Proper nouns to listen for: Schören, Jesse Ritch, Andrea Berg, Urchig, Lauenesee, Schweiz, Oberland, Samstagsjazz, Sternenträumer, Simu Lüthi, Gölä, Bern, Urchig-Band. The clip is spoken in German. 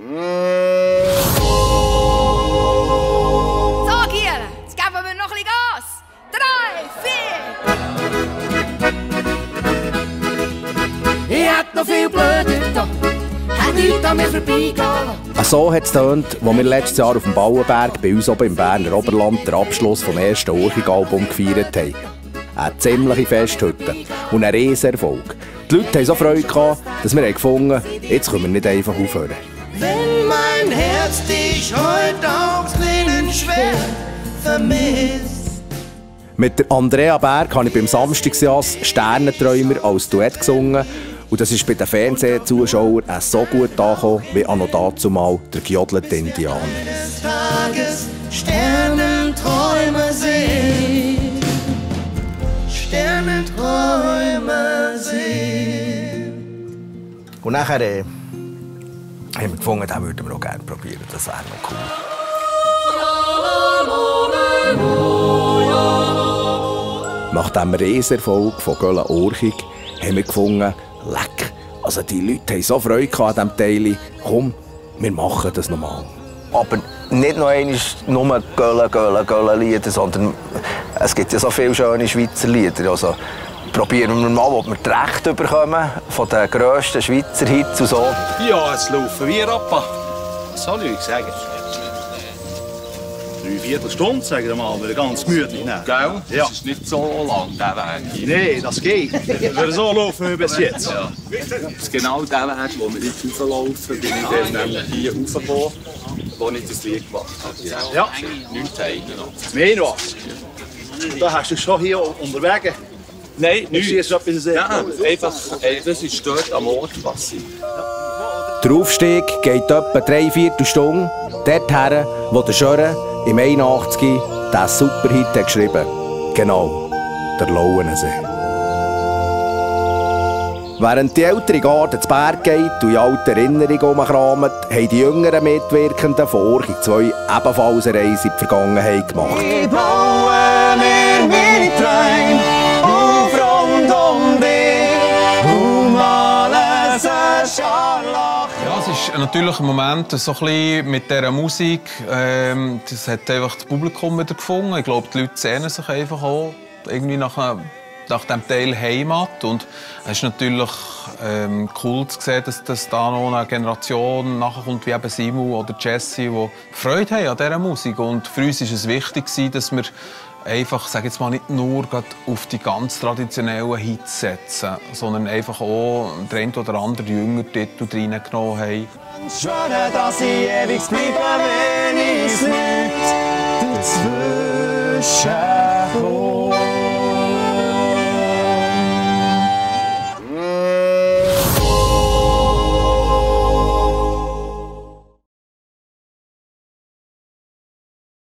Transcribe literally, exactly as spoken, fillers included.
So, Kiel, jetzt geben wir noch ein bisschen Gas. drei, vier. Ich hätte noch viel blöder getan, hätte nichts an mir vorbeigehen. So hat es getönt, als wir letztes Jahr auf dem Bauenberg bei uns oben im Berner Oberland den Abschluss des ersten Urchig-Albums gefeiert haben. Eine ziemliche Festhütte und ein Riesenerfolg. Die Leute hatten so Freude, dass wir gefunden haben, jetzt können wir nicht einfach aufhören. Wenn mein Herz dich heute aufs Leben schwer vermisst. Mit der Andrea Berg habe ich beim Samstagsjazz Sternenträumer als Duett gesungen. Und das ist bei den Fernsehzuschauern auch so gut angekommen, wie auch noch dazu mal der gejodelte Indianer. Eines Tages Sternenträumer sehen, Sternenträumer sehen. Und nachher... Äh haben wir gefunden, den würden wir auch gerne probieren. Das wäre noch cool. Nach diesem Riesenerfolg von Göla Urchig haben wir gefunden, leck, also die Leute hatten so Freude an diesem Teil. Komm, wir machen das nochmal. Aber nicht nur einmal nur Göla, Göla, Göla-Lieder, sondern es gibt ja so viele schöne Schweizer Lieder. Also probieren wir mal, ob wir die Rechte bekommen von den grössten Schweizer Hits und so. Ja, es laufen wir ab. Was soll ich sagen? Drei Viertelstunden, sagen wir mal, wir ganz müde. Gell? Ja. Das ist nicht so lang, der Weg. Nein, das geht. Wir so laufen wir bis jetzt. Ja. Das ist genau der Weg, wo wir jetzt hochlaufen, bin ich dann hier raufgekommen, wo ich das Lied gemacht habe. Ja. neunzehn. Noch. Da hast du schon hier unterwegs. Nein, nichts. Ja, einfach, das ist dort am Ort passiert. Der Aufstieg geht etwa drei Viertelstunden dorthin, wo der Schören im einundachtzig diesen Superhit geschrieben hat. Genau, der Lauenesee. Während die ältere Garde zu Berg geht und in alten Erinnerungen herumkramt, haben die jüngeren Mitwirkenden von Urchig zwei ebenfalls eine Reise in die Vergangenheit gemacht. Ich baue mir meine Träume. Es ist natürlich ein Moment, so ein bisschen mit dieser Musik, ähm, das hat einfach das Publikum wieder gefunden. Ich glaube, die Leute sehnen sich einfach auch irgendwie nach, nach dem Teil Heimat. Und es ist natürlich ähm, cool zu sehen, dass, dass da noch eine Generation nachkommt, wie eben Simu oder Jesse, die Freude haben an dieser Musik. Und für uns war es wichtig, dass wir einfach, sage jetzt mal, nicht nur auf die ganz traditionellen Hits setzen, sondern einfach auch den einen oder anderen Jünger dort reingenommen haben. Schön, dass ich ewig bleibe, wenn ich's nicht.